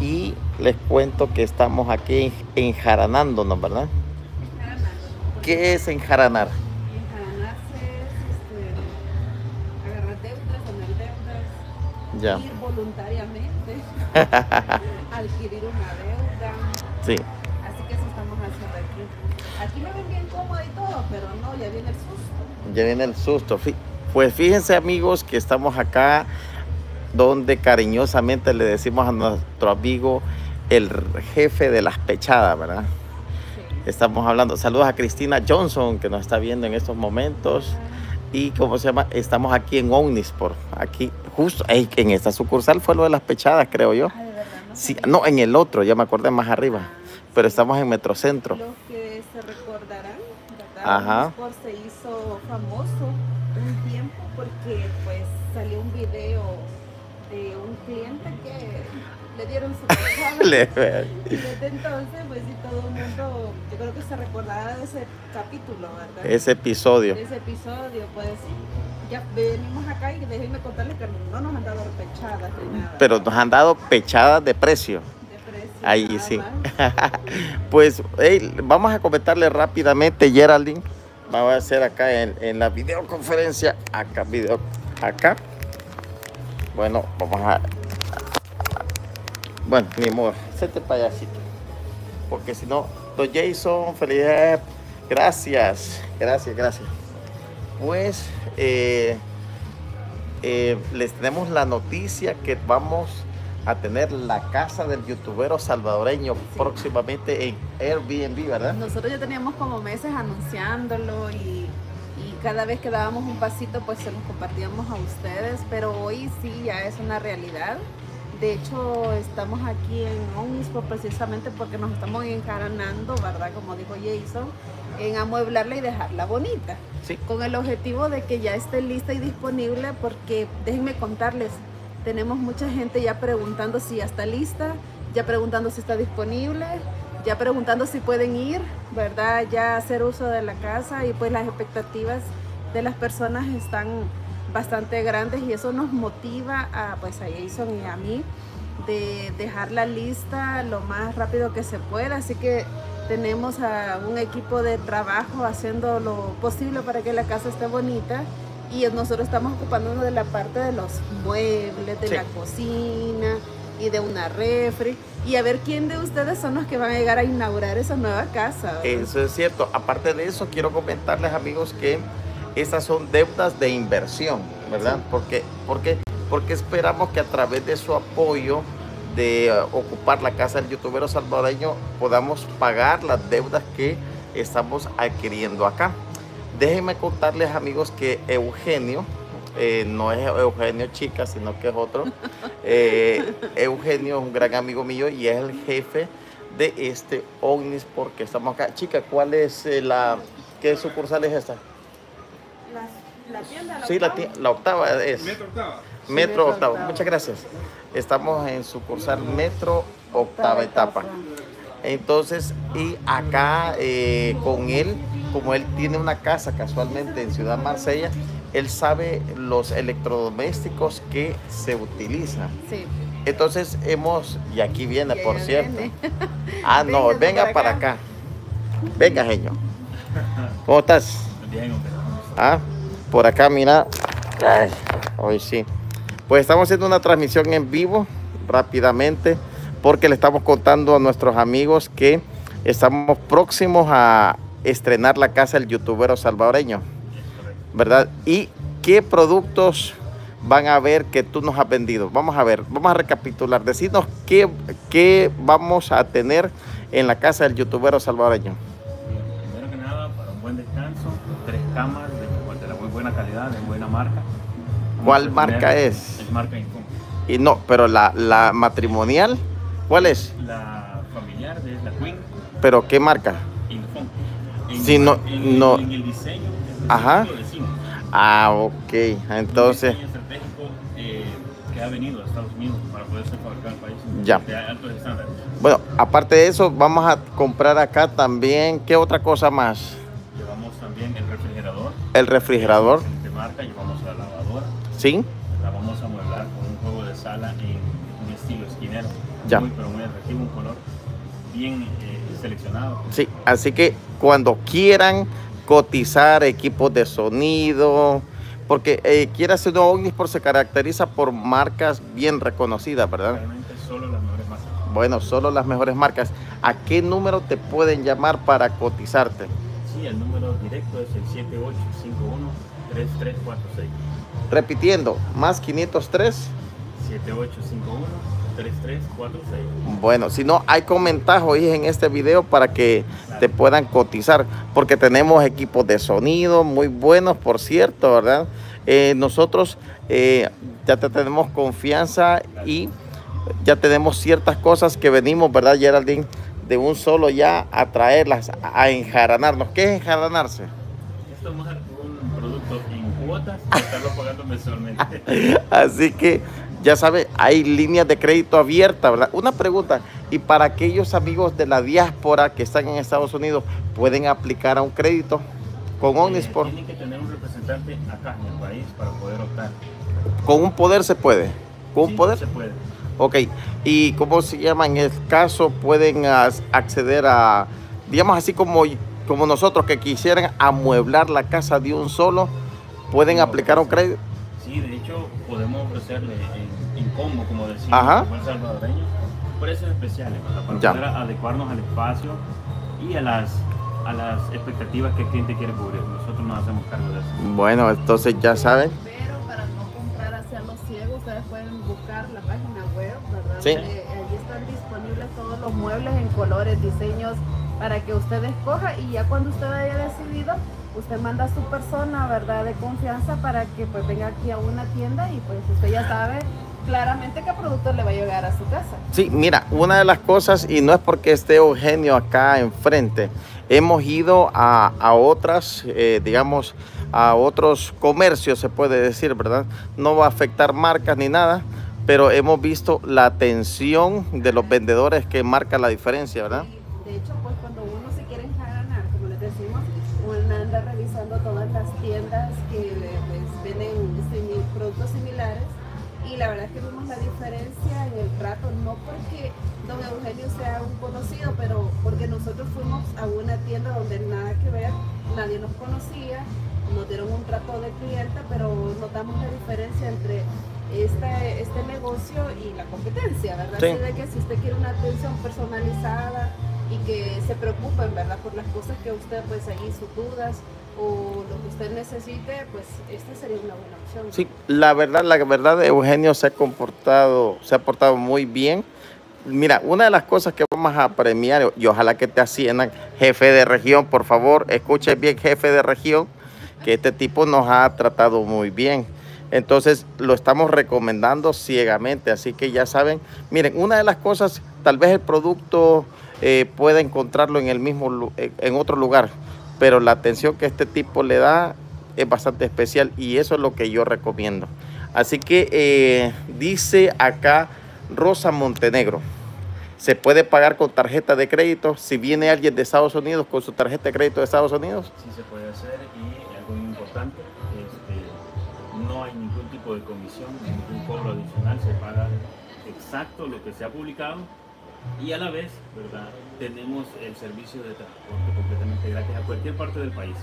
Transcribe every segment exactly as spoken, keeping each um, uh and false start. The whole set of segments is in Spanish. y les cuento que estamos aquí enjaranándonos, ¿verdad? Enjaranar. ¿Qué es enjaranar? Enjaranarse es este, agarrar deudas, poner deudas, ya. Ir voluntariamente, adquirir una deuda. Sí. Así que eso estamos haciendo aquí. Aquí me ven bien cómoda y todo, pero no, ya viene el susto. Ya viene el susto. Pues fíjense, amigos, que estamos acá donde cariñosamente le decimos a nuestro amigo el jefe de las pechadas, ¿verdad? Sí. Estamos hablando. Saludos a Cristina Johnson, que nos está viendo en estos momentos. Sí. Y como se llama, estamos aquí en Omnisport, aquí justo en esta sucursal fue lo de las pechadas, creo yo. Ah, de verdad, no, sí, no, en el otro, ya me acordé, más arriba. Ah, sí. Pero estamos en Metrocentro. Los que se recordarán, ¿verdad? Ajá. Omnisport se hizo famoso un tiempo porque pues salió un video de un cliente que le dieron su pechada. Y desde entonces, pues sí, todo el mundo, yo creo que se recordará de ese capítulo, ¿verdad? Ese episodio. Ese episodio, pues sí. Ya venimos acá y déjenme contarles que no nos han dado pechadas ni nada. Pero nos han dado pechadas de precio. De precio. Ahí sí. Pues, hey, vamos a comentarle rápidamente, Geraldine. Vamos a hacer acá en, en la videoconferencia. Acá, video. Acá. Bueno, vamos a... Bueno, mi amor, sete payasito. Porque si no... Don Jason, felicidades. Gracias, gracias, gracias. Pues, eh, eh, les tenemos la noticia que vamos a tener la casa del youtubero salvadoreño, sí, próximamente en Airbnb, ¿verdad? Nosotros ya teníamos como meses anunciándolo y... cada vez que dábamos un pasito pues se los compartíamos a ustedes, pero hoy sí ya es una realidad. De hecho estamos aquí en Omnisport precisamente porque nos estamos enjaranando, ¿verdad? Como dijo Jason, en amueblarla y dejarla bonita, sí, con el objetivo de que ya esté lista y disponible, porque déjenme contarles, tenemos mucha gente ya preguntando si ya está lista, ya preguntando si está disponible, ya preguntando si pueden ir, ¿verdad? Ya hacer uso de la casa, y pues las expectativas de las personas están bastante grandes y eso nos motiva a, pues, a Jason y a mí de dejarla lista lo más rápido que se pueda. Así que tenemos a un equipo de trabajo haciendo lo posible para que la casa esté bonita, y nosotros estamos ocupándonos de la parte de los muebles, de sí, la cocina y de una refri, y a ver quién de ustedes son los que van a llegar a inaugurar esa nueva casa, ¿verdad? Eso es cierto. Aparte de eso, quiero comentarles, amigos, que estas son deudas de inversión, ¿verdad? Sí. Porque, porque, porque esperamos que a través de su apoyo de uh, ocupar la casa del youtubero salvadoreño podamos pagar las deudas que estamos adquiriendo acá. Déjenme contarles, amigos, que Eugenio, Eh, no es Eugenio Chica, sino que es otro. Eh, Eugenio es un gran amigo mío y es el jefe de este Omnisport que estamos acá. Chica, ¿cuál es eh, la... ¿Qué sucursal es esta? La, la tienda, la sí, octava. La, la octava es. Metro octava. Sí, Metro, Metro octava. octava. Muchas gracias. Estamos en sucursal Metro octava etapa. Entonces, y acá eh, con él, como él tiene una casa casualmente en Ciudad Marsella, él sabe los electrodomésticos que se utilizan. Sí. Entonces hemos, y aquí viene, y por cierto. Viene. Ah, no, venga para, para acá. acá. Venga, genio. ¿Cómo estás? Bien, ah, por acá, mira. Ay, hoy sí. Pues estamos haciendo una transmisión en vivo rápidamente porque le estamos contando a nuestros amigos que estamos próximos a estrenar la casa del youtubero salvadoreño, ¿verdad? ¿Y qué productos van a ver que tú nos has vendido? Vamos a ver, vamos a recapitular. Decidnos qué, qué vamos a tener en la casa del youtubero salvadoreño. Primero que nada, para un buen descanso, tres cámaras de, de la muy buena calidad, de buena marca. Vamos ¿Cuál marca es? Es marca Infon. Y no, pero la, la matrimonial, ¿cuál es? La familiar, es la Queen. ¿Pero qué marca? Indufon. En, sí, no, en, no. en el diseño. Ajá. Ah, ok. Entonces. Un diseño estratégico eh, que ha venido a Estados Unidos para poder ser fabricado en el país. Ya. De altos estándares. Bueno, aparte de eso, vamos a comprar acá también. ¿Qué otra cosa más? Llevamos también el refrigerador. El refrigerador. De marca, llevamos la lavadora. Sí. La vamos a amueblar con un juego de sala en un estilo esquinero, ya. Muy, pero muy atractivo, un color bien eh, seleccionado. Sí, así que cuando quieran cotizar equipos de sonido, porque eh, quiera ser Omnisport, se caracteriza por marcas bien reconocidas, ¿verdad? Realmente solo las mejores marcas. Bueno, solo las mejores marcas. ¿A qué número te pueden llamar para cotizarte? Sí, el número directo es el siete ocho cinco uno, tres tres cuatro seis. Repitiendo, más quinientos tres. siete ocho cinco uno, tres tres cuatro seis. Bueno, si no, hay comentarios en este video para que te puedan cotizar, porque tenemos equipos de sonido muy buenos, por cierto, ¿verdad? Eh, nosotros eh, ya te tenemos confianza y ya tenemos ciertas cosas que venimos, ¿verdad, Geraldine? De un solo ya a traerlas, a enjaranarnos. ¿Qué es enjaranarse? Esto es un producto en cuotas para estarlo pagando mensualmente. Así que ya sabe, hay líneas de crédito abiertas, ¿verdad? Una pregunta, y para aquellos amigos de la diáspora que están en Estados Unidos, ¿pueden aplicar a un crédito con Omnisport? Eh, tienen que tener un representante acá en el país para poder optar. ¿Con un poder se puede? ¿Con un sí, poder? Se puede. Ok, ¿y cómo se llama? En el caso, ¿pueden acceder a, digamos así como, como nosotros que quisieran amueblar la casa de un solo, ¿pueden no, aplicar a un crédito? Sí, de hecho, podemos ofrecerle en, en combo, como decimos, el salvadoreño, precios especiales, ¿verdad? Para ya. poder adecuarnos al espacio y a las, a las expectativas que el cliente quiere cubrir. Nosotros nos hacemos cargo de eso. Bueno, entonces ya saben. Pero para no comprar hacia los ciegos, ustedes pueden buscar la página web, ¿verdad? Sí. Eh, allí están disponibles todos los muebles en colores, diseños, para que usted escoja, y ya cuando usted haya decidido, usted manda a su persona, ¿verdad?, de confianza para que pues venga aquí a una tienda y pues usted ya sabe claramente qué producto le va a llegar a su casa. Sí, mira, una de las cosas, y no es porque esté Eugenio acá enfrente, hemos ido a, a otras, eh, digamos, a otros comercios, se puede decir, ¿verdad? No va a afectar marcas ni nada, pero hemos visto la atención de los vendedores que marca la diferencia, ¿verdad? Sí, de hecho, pues cuando uno se quiere enjaranar, como les decimos, anda revisando todas las tiendas que les venden simil, productos similares, y la verdad es que vemos la diferencia en el trato, no porque don Eugenio sea un conocido, pero porque nosotros fuimos a una tienda donde nada que ver, nadie nos conocía, nos dieron un trato de cliente, pero notamos la diferencia entre este, este negocio y la competencia, ¿verdad? Sí. Así de que si usted quiere una atención personalizada, y que se preocupen, ¿verdad?, por las cosas que usted, pues ahí sus dudas o lo que usted necesite, pues esta sería una buena opción. Sí, la verdad, la verdad, Eugenio se ha comportado, se ha portado muy bien. Mira, una de las cosas que vamos a premiar, y ojalá que te asciendan, jefe de región, por favor, escuche bien, jefe de región, que este tipo nos ha tratado muy bien. Entonces, lo estamos recomendando ciegamente, así que ya saben. Miren, una de las cosas, tal vez el producto eh, pueda encontrarlo en el mismo, en otro lugar, pero la atención que este tipo le da es bastante especial, y eso es lo que yo recomiendo. Así que eh, dice acá Rosa Montenegro, ¿se puede pagar con tarjeta de crédito? Si viene alguien de Estados Unidos con su tarjeta de crédito de Estados Unidos. Sí, se puede hacer, y algo muy importante, no hay ningún tipo de comisión, ningún cobro adicional, se paga exacto lo que se ha publicado, y a la vez, ¿verdad?, tenemos el servicio de transporte completamente gratis a cualquier parte del país.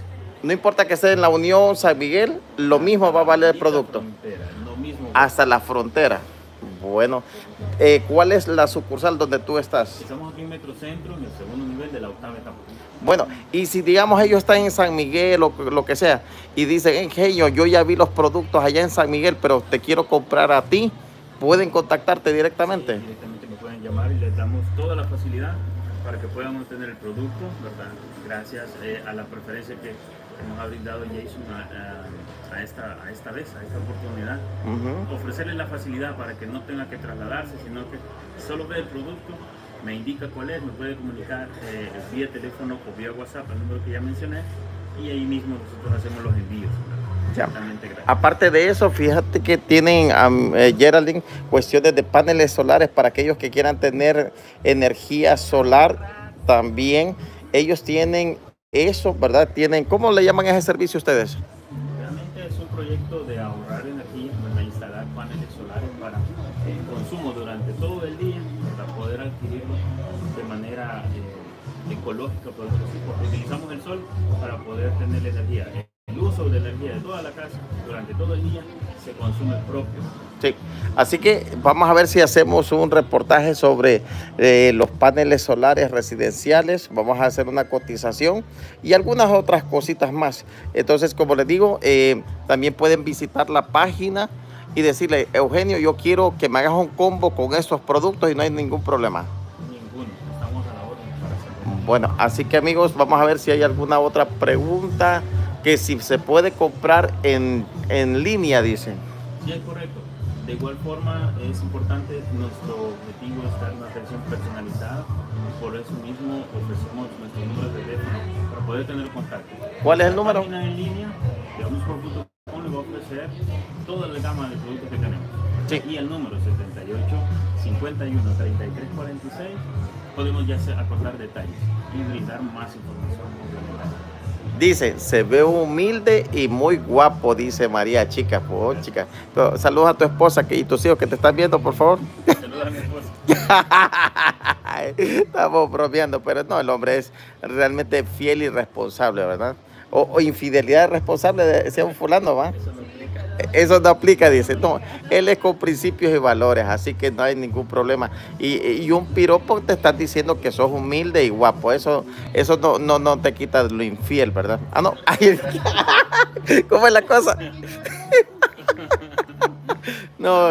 No importa que sea en la Unión, San Miguel, lo mismo va a valer el producto. Frontera, lo mismo. Hasta la frontera. Bueno, eh, ¿cuál es la sucursal donde tú estás? Estamos aquí en Metrocentro, en el segundo nivel de la octava etapa. Bueno, y si digamos ellos están en San Miguel o lo que sea, y dicen, Eugenio, yo ya vi los productos allá en San Miguel, pero te quiero comprar a ti, ¿pueden contactarte directamente? Sí, directamente me pueden llamar y les damos toda la facilidad para que puedan obtener el producto, ¿verdad? Gracias eh, a la preferencia que nos ha brindado Jason a, a, a, esta, a esta vez, a esta oportunidad. Uh-huh. Ofrecerle la facilidad para que no tenga que trasladarse, sino que solo ve el producto, me indica cuál es, me puede comunicar eh, vía teléfono o vía WhatsApp, el número que ya mencioné, y ahí mismo nosotros hacemos los envíos. Ya. Aparte de eso, fíjate que tienen, um, eh, Geraldine, cuestiones de paneles solares para aquellos que quieran tener energía solar también. Ellos tienen eso, ¿verdad? Tienen, ¿cómo le llaman a ese servicio ustedes? Realmente es un proyecto de ahorrar energía, para instalar paneles solares para el consumo durante todo todo el día para poder adquirirlo de manera eh, ecológica, por decirlo así, porque utilizamos el sol para poder tener la energía. El uso de la energía de toda la casa durante todo el día se consume propio. Sí. Así que vamos a ver si hacemos un reportaje sobre eh, los paneles solares residenciales. Vamos a hacer una cotización y algunas otras cositas más. Entonces, como les digo, eh, también pueden visitar la página y decirle: Eugenio, yo quiero que me hagas un combo con estos productos, y no hay ningún problema. Ninguno, estamos a la orden para hacerlo. Bueno, así que amigos, vamos a ver si hay alguna otra pregunta, que si se puede comprar en, en línea, dicen. Sí, es correcto. De igual forma, es importante, nuestro objetivo es dar una atención personalizada, por eso mismo ofrecemos nuestro número de teléfono para poder tener contacto. ¿Cuál es el número? La página en línea de Omnisport punto com le va a ofrecer toda la gama de productos que tenemos. Sí. Y el número setenta y ocho, cincuenta y uno, treinta y tres, cuarenta y seis, podemos ya acordar detalles y brindar más información complementaria. Dice, se ve humilde y muy guapo, dice María. Chica, por chica. Saludos a tu esposa que, y tus hijos que te están viendo, por favor. Saludos a mi esposa. Estamos bromeando, pero no, el hombre es realmente fiel y responsable, ¿verdad? O, o infidelidad responsable, de, sea un fulano, ¿va? Eso no aplica. Eso no aplica, dice. No, él es con principios y valores, así que no hay ningún problema. Y, y un piropo te estás diciendo que sos humilde y guapo. Eso, eso no, no, no te quita lo infiel, ¿verdad? Ah, no. Ay, ¿cómo es la cosa? No.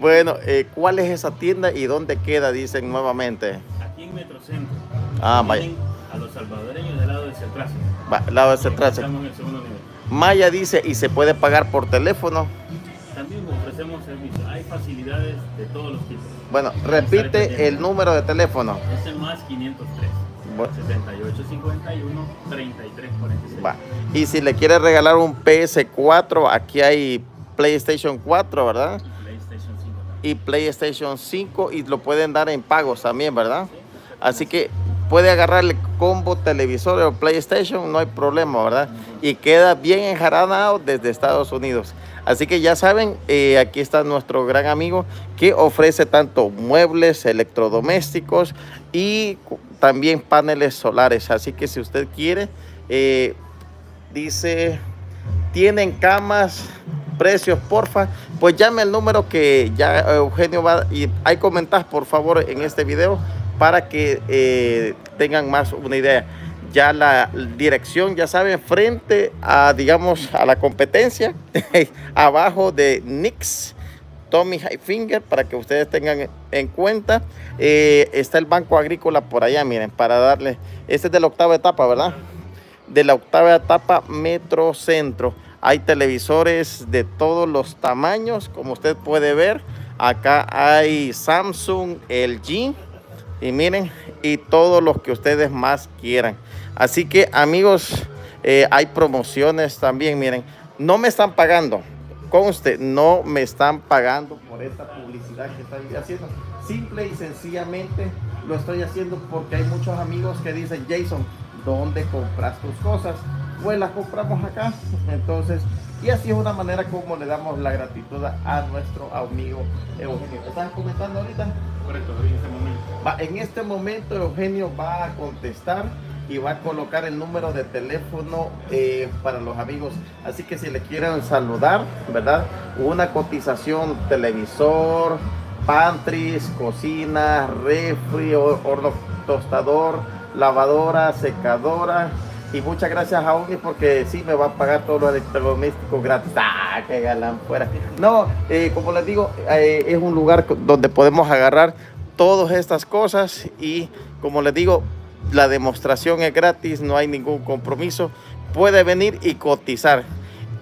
Bueno, eh, ¿cuál es esa tienda y dónde queda? Dicen nuevamente. Aquí en Metrocentro. Ah, vaya. A los salvadoreños del lado de Cetrace. Al lado de Cetrace. Estamos en el segundo nivel. Maya dice, ¿y se puede pagar por teléfono? También ofrecemos servicio. Hay facilidades de todos los tipos. Bueno, repite el número de teléfono. Es el más quinientos tres. Bueno. setenta y ocho, cincuenta y uno, treinta y tres, cuarenta y seis. Va. Y si le quieres regalar un P S cuatro, aquí hay PlayStation cuatro, ¿verdad? PlayStation cinco también. Y PlayStation cinco, y lo pueden dar en pagos también, ¿verdad? Sí. Así que puede agarrar el combo televisor o PlayStation, no hay problema, ¿verdad? Y queda bien enjaranado desde Estados Unidos. Así que ya saben, eh, aquí está nuestro gran amigo que ofrece tanto muebles, electrodomésticos y también paneles solares. Así que si usted quiere, eh, dice, ¿tienen camas? Precios, porfa, pues llame el número que ya Eugenio va, y ahí comentás, por favor, en este video, para que eh, tengan más una idea. Ya la dirección, ya saben, frente a, digamos, a la competencia, abajo de N Y X, Tommy Highfinger, para que ustedes tengan en cuenta. Eh, está el Banco Agrícola por allá, miren, para darle. Este es de la octava etapa, ¿verdad? De la octava etapa, Metrocentro. Hay televisores de todos los tamaños, como usted puede ver. Acá hay Samsung, L G. Y miren, y todos los que ustedes más quieran. Así que, amigos, eh, hay promociones también, miren. No me están pagando, conste, no me están pagando por esta publicidad que estoy haciendo. Simple y sencillamente lo estoy haciendo porque hay muchos amigos que dicen: Jason, ¿dónde compras tus cosas? Pues las compramos acá. Entonces, y así es una manera como le damos la gratitud a nuestro amigo Eugenio. ¿Estás comentando ahorita? Correcto, en este momento. Va, en este momento Eugenio va a contestar y va a colocar el número de teléfono eh, para los amigos. Así que si le quieren saludar, ¿verdad? Una cotización, televisor, pantries, cocina, refri, horno tostador, lavadora, secadora. Y muchas gracias a Omni, porque sí me va a pagar todo lo electrodoméstico gratis. ¡Ah, qué galán fuera! No, eh, como les digo, eh, es un lugar donde podemos agarrar todas estas cosas. Y como les digo, la demostración es gratis, no hay ningún compromiso. Puede venir y cotizar.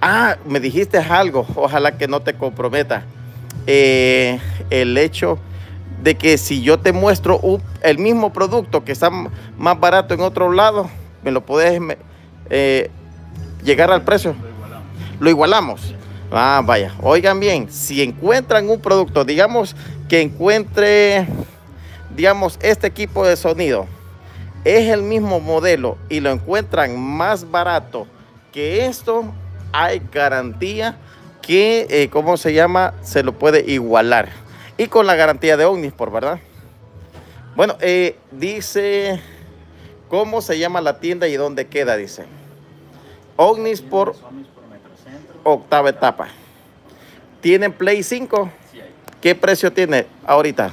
Ah, me dijiste algo, ojalá que no te comprometa. Eh, el hecho de que si yo te muestro un, el mismo producto que está más barato en otro lado, me lo podés eh, llegar al precio, lo igualamos, lo igualamos. Ah, vaya, oigan bien, si encuentran un producto, digamos que encuentre, digamos, este equipo de sonido es el mismo modelo y lo encuentran más barato que esto, hay garantía que, eh, ¿cómo se llama? Se lo puede igualar. y con la garantía de Omnisport, ¿verdad? Bueno, eh, dice cómo se llama la tienda y dónde queda, dice. Omnisport, octava etapa. ¿Tienen Play cinco? ¿Qué precio tiene ahorita?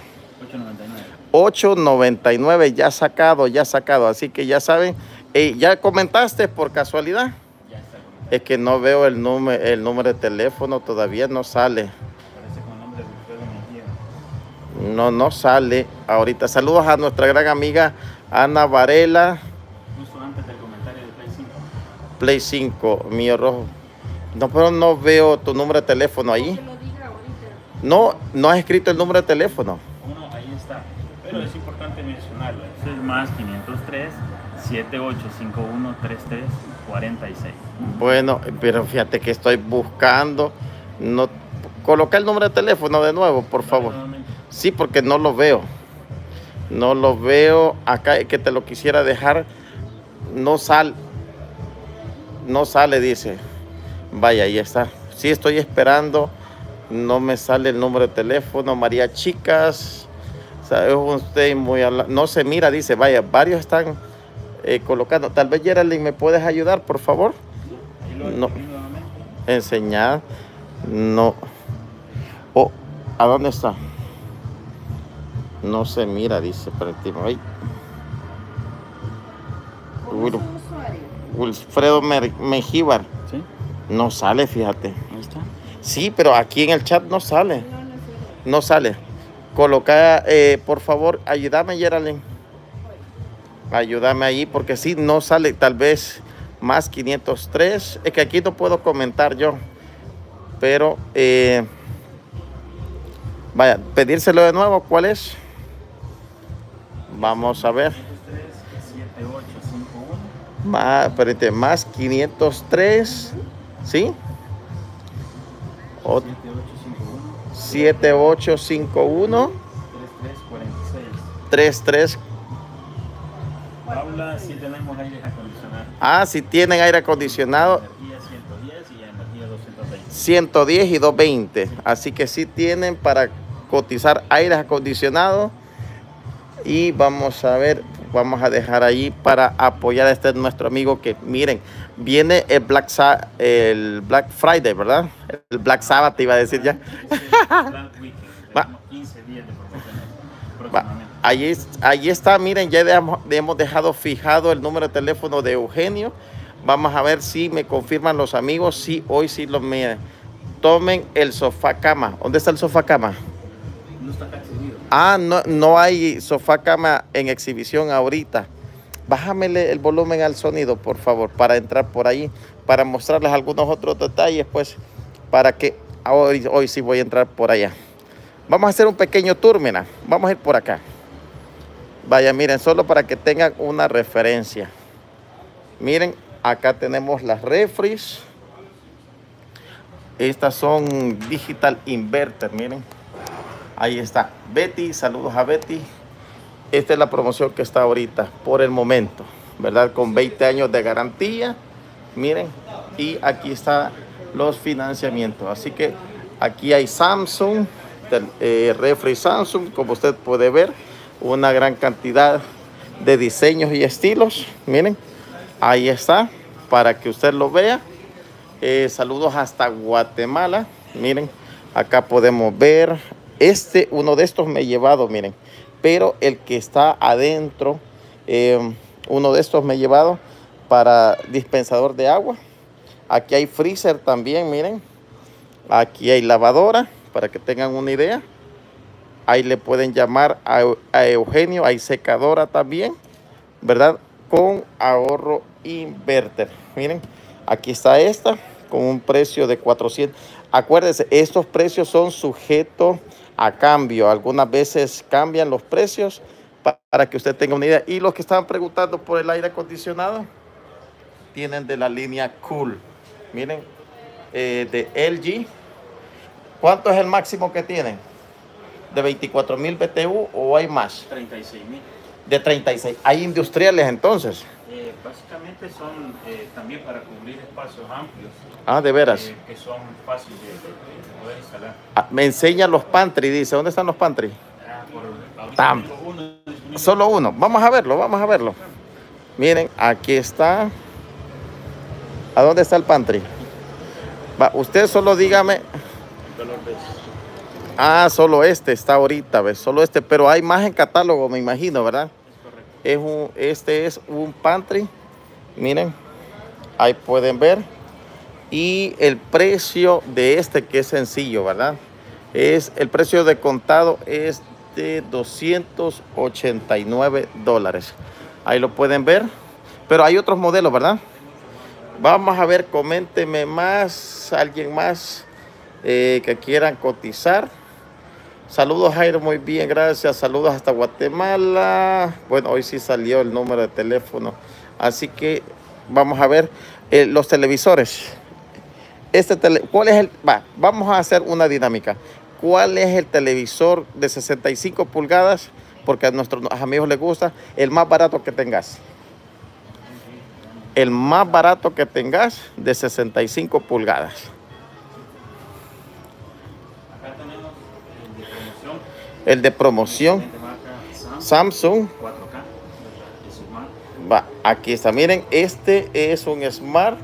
ocho noventa y nueve. Ya sacado, ya sacado. Así que ya saben. Eh, ¿Ya comentaste por casualidad? Ya está. Es que no veo el número, el número de teléfono. Todavía no sale. Parece con el nombre de Wilfredo Mejíbar. No, no sale ahorita. Saludos a nuestra gran amiga Ana Varela. Justo antes del comentario de Play cinco. Play cinco, mío rojo. No, pero no veo tu número de teléfono ahí. No, no has escrito el número de teléfono. Bueno, ahí está. Pero es importante mencionarlo. Es más quinientos tres, setenta y ocho cincuenta y uno treinta y tres cuarenta y seis. Bueno, pero fíjate que estoy buscando. No, coloca el número de teléfono de nuevo, por favor. Sí, porque no lo veo. No lo veo. Acá que te lo quisiera dejar. No sale. No sale, dice. Vaya, ahí está. Sí, estoy esperando. No me sale el número de teléfono. María Chicas, ¿sabe usted? Muy ala... No se mira, dice. Vaya, varios están eh, colocando. Tal vez, Geraldine, ¿me puedes ayudar, por favor? No. Enseñar. No. Oh, ¿a dónde está? No se mira, dice. Ay. Wil... Wilfredo Me- Mejíbar. ¿Sí? No sale, fíjate. Ahí está. Sí, pero aquí en el chat no sale. No, no sale. No sale. Coloca, eh, por favor, ayúdame, Geraldine. Ayúdame ahí, porque sí, no sale. Tal vez más quinientos tres. Es que aquí no puedo comentar yo. Pero, eh, vaya, pedírselo de nuevo. ¿Cuál es? Vamos a ver. Más, espérate, más quinientos tres. ¿Sí? siete ocho cinco uno tres tres cuatro seis. Habla si tenemos aire acondicionado. Ah, si tienen aire acondicionado. Energía ciento diez y energía doscientos veinte. ciento diez y doscientos veinte. Así que sí tienen para cotizar aires acondicionados. Y vamos a ver, vamos a dejar allí para apoyar a este nuestro amigo que, miren, viene el Black, Sa el Black Friday, ¿verdad? El Black Sabbath te iba a decir ya. Allí, allí está, miren, ya dejamos, hemos dejado fijado el número de teléfono de Eugenio. Vamos a ver si me confirman los amigos, si hoy sí los miren. Tomen el sofá cama. ¿Dónde está el sofá cama? No está acá. Ah, no, no hay sofá cama en exhibición ahorita. Bájamele el volumen al sonido, por favor, para entrar por ahí, para mostrarles algunos otros detalles, pues, para que hoy, hoy sí voy a entrar por allá. Vamos a hacer un pequeño tour, mira. Vamos a ir por acá. Vaya, miren, solo para que tengan una referencia. Miren, acá tenemos las refris. Estas son digital inverter, miren. Ahí está, Betty, saludos a Betty. Esta es la promoción que está ahorita, por el momento, ¿verdad? Con veinte años de garantía, miren. Y aquí están los financiamientos. Así que aquí hay Samsung, eh, refri Samsung, como usted puede ver. Una gran cantidad de diseños y estilos, miren. Ahí está, para que usted lo vea. Eh, saludos hasta Guatemala, miren. Acá podemos ver... Este, uno de estos me he llevado, miren. Pero el que está adentro, eh, uno de estos me he llevado para dispensador de agua. Aquí hay freezer también, miren. Aquí hay lavadora, para que tengan una idea. Ahí le pueden llamar a, a Eugenio. Hay secadora también, ¿verdad? Con ahorro inverter. Miren, aquí está esta, con un precio de cuatrocientos. Acuérdense, estos precios son sujetos a cambio. Algunas veces cambian los precios para que usted tenga una idea. Y los que estaban preguntando por el aire acondicionado, tienen de la línea Cool. Miren, eh, de L G. ¿Cuánto es el máximo que tienen? ¿De veinticuatro mil B T U o hay más? treinta y seis mil. De treinta y seis. ¿Hay industriales entonces? Eh, básicamente son eh, también para cubrir espacios amplios. Ah, de veras. Eh, que son fáciles de, de poder instalar. Ah, me enseña los pantry, dice. ¿Dónde están los pantry? Ah, por, Tam. Uno, solo uno. Vamos a verlo, vamos a verlo. Miren, aquí está. ¿A dónde está el pantry? Va, usted solo dígame. Ah, solo este está ahorita, ¿ves? Solo este, pero hay más en catálogo, me imagino, ¿verdad? Es un, este es un pantry, miren, ahí pueden ver, y el precio de este, que es sencillo, ¿verdad? Es el precio de contado, es de doscientos ochenta y nueve dólares. Ahí lo pueden ver, pero hay otros modelos, ¿verdad? Vamos a ver, coménteme más, alguien más eh, que quieran cotizar. Saludos, Jairo, muy bien, gracias. Saludos hasta Guatemala. Bueno, hoy sí salió el número de teléfono. Así que vamos a ver eh, los televisores. Este tele, ¿cuál es el? Va, vamos a hacer una dinámica. ¿Cuál es el televisor de sesenta y cinco pulgadas? Porque a nuestros amigos les gusta. El más barato que tengas. El más barato que tengas de sesenta y cinco pulgadas. El de promoción, Samsung, va, aquí está, miren, este es un Smart,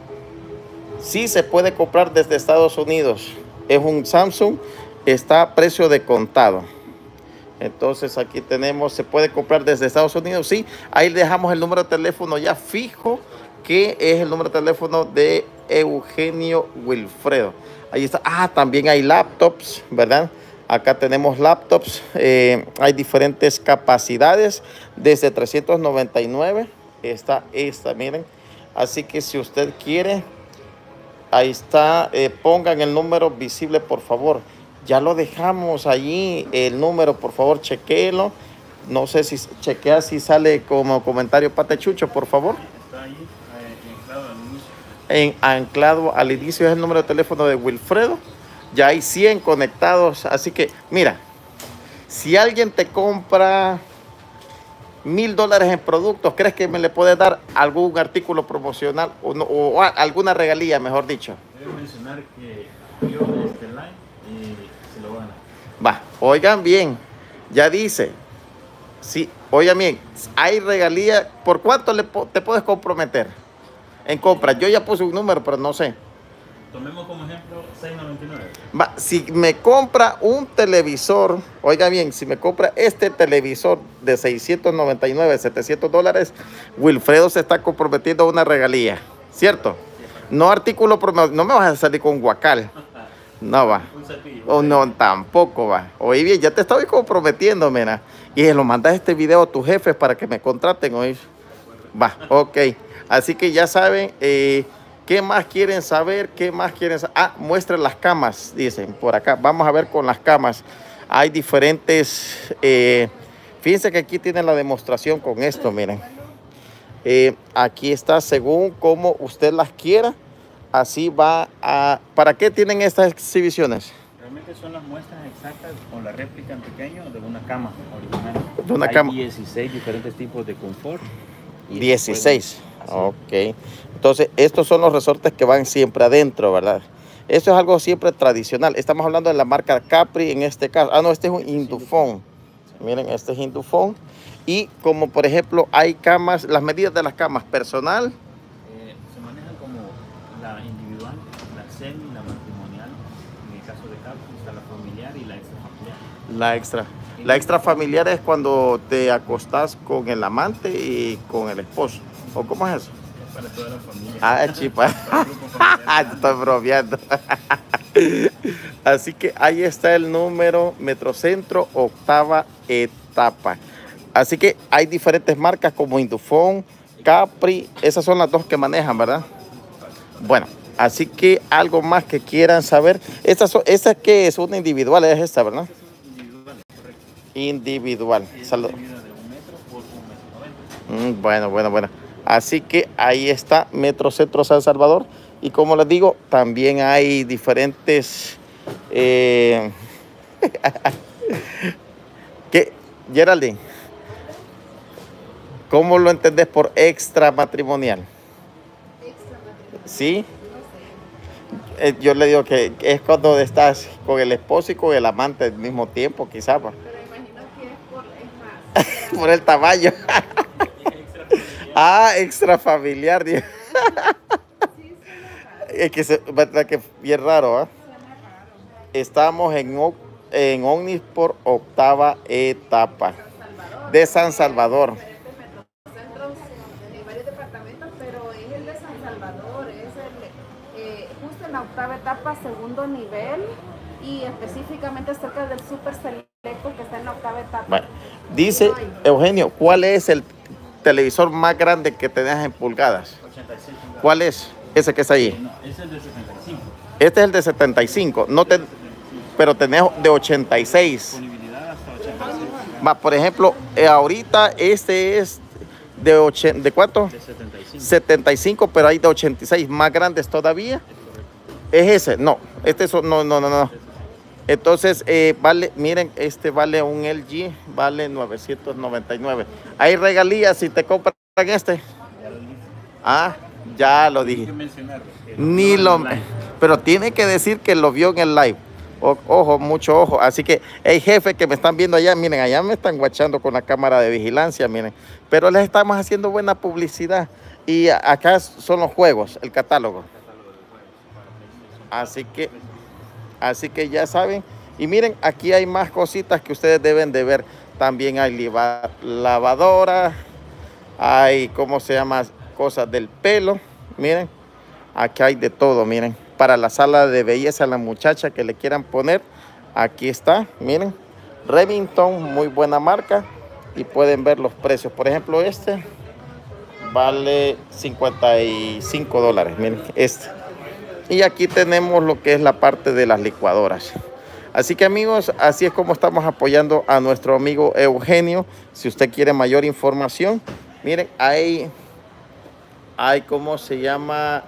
sí se puede comprar desde Estados Unidos, es un Samsung, está a precio de contado. Entonces aquí tenemos, se puede comprar desde Estados Unidos, sí, ahí dejamos el número de teléfono ya fijo, que es el número de teléfono de Eugenio Wilfredo. Ahí está, ah, también hay laptops, ¿verdad? Acá tenemos laptops, eh, hay diferentes capacidades, desde trescientos noventa y nueve está esta, miren. Así que si usted quiere, ahí está, eh, pongan el número visible, por favor. Ya lo dejamos allí, el número, por favor, chequéelo. No sé si chequea si sale como comentario Patechucho, por favor. Está ahí, en, anclado al inicio es el número de teléfono de Wilfredo. Ya hay cien conectados, así que mira, si alguien te compra mil dólares en productos, ¿crees que me le puede dar algún artículo promocional o, no, o a, alguna regalía, mejor dicho? Debo mencionar que yo de este live y se lo van a... Va, oigan bien, ya dice, sí, oigan bien, hay regalía, ¿por cuánto le, te puedes comprometer en compras? Yo ya puse un número, pero no sé. Tomemos como ejemplo seis noventa y nueve. Si me compra un televisor, oiga bien, si me compra este televisor de seiscientos noventa y nueve, setecientos dólares, Wilfredo se está comprometiendo a una regalía, ¿cierto? Sí, no artículo, no me vas a salir con guacal. No va. Un cepillo. O no, tampoco va. Oye bien, ya te estoy comprometiendo, mira. Y lo mandas este video a tus jefes para que me contraten hoy. Va, ok. Así que ya saben, eh... ¿qué más quieren saber? ¿Qué más quieren saber? Ah, muestren las camas, dicen por acá. Vamos a ver con las camas. Hay diferentes... Eh, fíjense que aquí tienen la demostración con esto, miren. Eh, aquí está, según como usted las quiera, así va a... ¿Para qué tienen estas exhibiciones? Realmente son las muestras exactas con la réplica en pequeño de una cama original. De una cama. Hay dieciséis diferentes tipos de confort. Y dieciséis. Ok, entonces estos son los resortes que van siempre adentro, ¿verdad? Esto es algo siempre tradicional. Estamos hablando de la marca Capri en este caso. Ah, no, este es un Indufon. Miren, este es Indufon. Y como por ejemplo hay camas, las medidas de las camas, personal. Eh, se manejan como la individual, la semi, la matrimonial. En el caso de Capri está la familiar y la extrafamiliar. La extra. La extrafamiliar es cuando te acostás con el amante y con el esposo. ¿O cómo es eso? Es para toda la familia. Ah, chipa. Estoy bromeando. Así que ahí está el número Metrocentro, octava etapa. Así que hay diferentes marcas como Indufon, Capri. Esas son las dos que manejan, ¿verdad? Bueno, así que algo más que quieran saber. Esta, son, esta que es una individual, es esta, ¿verdad? Individual. Saludos. Mm, bueno, bueno, bueno. Así que ahí está Metrocentro San Salvador. Y como les digo, también hay diferentes... Eh... ¿Qué? Geraldine, ¿Cómo lo entendés por extramatrimonial? Extramatrimonial. ¿Sí? No sé. eh, yo le digo que es cuando estás con el esposo y con el amante al mismo tiempo, quizás. Pero imagino que es por el, más, por el tamaño. Ah, extrafamiliar. Sí, es que se, verdad que es bien raro, ¿ah? ¿eh? Estamos en, en Omnisport octava etapa de San Salvador. Metrocentro en varios departamentos, pero es el de San Salvador, es el, eh, justo en la octava etapa, segundo nivel, y específicamente cerca del Super Selecto, que está en la octava etapa. Bueno, dice Eugenio, ¿cuál es el televisor más grande que tenés en pulgadas? ochenta y seis pulgadas. ¿Cuál es? Ese que está allí. No, es el de setenta y cinco. Este es el de setenta y cinco, no te, pero tenés de ochenta y seis. Más, por ejemplo, ahorita este es de, ocho, ¿de cuánto? De setenta y cinco. setenta y cinco, pero hay de ochenta y seis más grandes todavía. ¿Es ese? No, este es, no, no, no, no. Entonces, eh, vale, miren, este vale un L G, vale novecientos noventa y nueve. ¿Hay regalías si te compran este? Ah, ya lo dije. Ni lo... Pero tiene que decir que lo vio en el live. O, ojo, mucho ojo. Así que, hey, jefe, que me están viendo allá, miren, allá me están guachando con la cámara de vigilancia, miren. Pero les estamos haciendo buena publicidad. Y acá son los juegos, el catálogo. Así que, así que ya saben. Y miren, aquí hay más cositas que ustedes deben de ver. También hay lavadora. Hay, ¿cómo se llama? Cosas del pelo. Miren, aquí hay de todo, miren. Para la sala de belleza, la muchacha que le quieran poner, aquí está, miren, Remington, muy buena marca, y pueden ver los precios. Por ejemplo, este vale cincuenta y cinco dólares, miren, este. Y aquí tenemos lo que es la parte de las licuadoras. Así que, amigos, así es como estamos apoyando a nuestro amigo Eugenio. Si usted quiere mayor información, miren, hay, hay, ¿cómo se llama?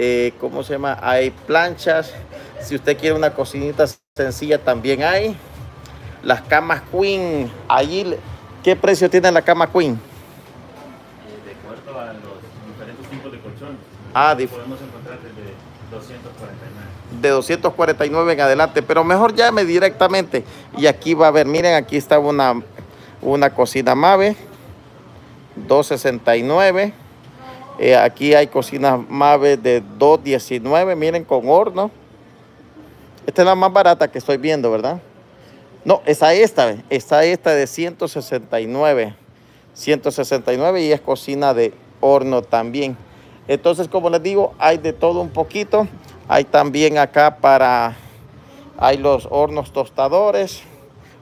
Eh, ¿Cómo se llama? Hay planchas. Si usted quiere una cocinita sencilla, también hay. Las camas queen. Allí, ¿qué precio tiene la cama queen? De acuerdo a los diferentes tipos de colchones. Ah, podemos encontrar desde doscientos cuarenta y nueve. De doscientos cuarenta y nueve en adelante. Pero mejor llame directamente. Y aquí va a ver, miren, aquí está una, una cocina Mabe. doscientos sesenta y nueve. Eh, aquí hay cocinas Mabe de dos diecinueve, miren, con horno. Esta es la más barata que estoy viendo, ¿verdad? No, está esta, está esta de ciento sesenta y nueve. ciento sesenta y nueve y es cocina de horno también. Entonces, como les digo, hay de todo un poquito. Hay también acá para... Hay los hornos tostadores.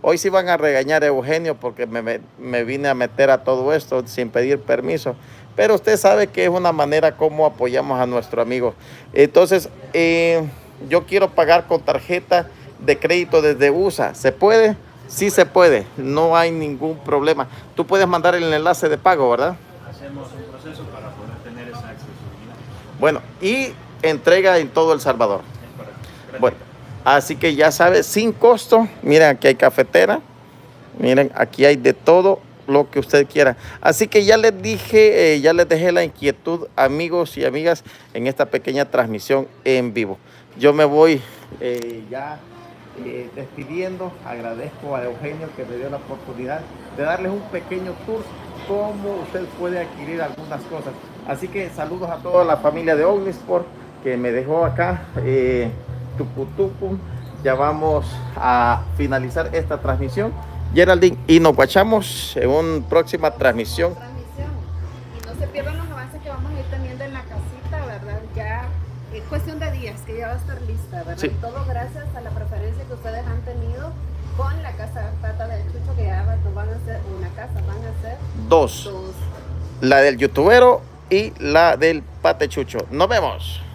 Hoy sí van a regañar a Eugenio porque me, me vine a meter a todo esto sin pedir permiso. Pero usted sabe que es una manera como apoyamos a nuestro amigo. Entonces, eh, yo quiero pagar con tarjeta de crédito desde U S A. ¿Se puede? Sí se puede. No hay ningún problema. Tú puedes mandar el enlace de pago, ¿verdad? Hacemos un proceso para poder tener esa accesibilidad. Bueno, y entrega en todo El Salvador. Es correcto. Bueno, así que ya sabes, sin costo. Miren, aquí hay cafetera. Miren, aquí hay de todo lo que usted quiera. Así que ya les dije, eh, ya les dejé la inquietud, amigos y amigas, en esta pequeña transmisión en vivo. Yo me voy eh, ya eh, despidiendo. Agradezco a Eugenio que me dio la oportunidad de darles un pequeño tour cómo usted puede adquirir algunas cosas. Así que saludos a toda la familia de Omnisport que me dejó acá. Eh, tucu tucu. Ya vamos a finalizar esta transmisión, Geraldine, y nos guachamos en una próxima transmisión. transmisión. Y no se pierdan los avances que vamos a ir teniendo en la casita, ¿verdad? Ya es cuestión de días que ya va a estar lista, ¿verdad? Sí. Y todo gracias a la preferencia que ustedes han tenido con la casa Tata del Chucho, que ya no van a ser una casa, van a ser dos. dos. La del youtubero y la del Patechucho. Nos vemos.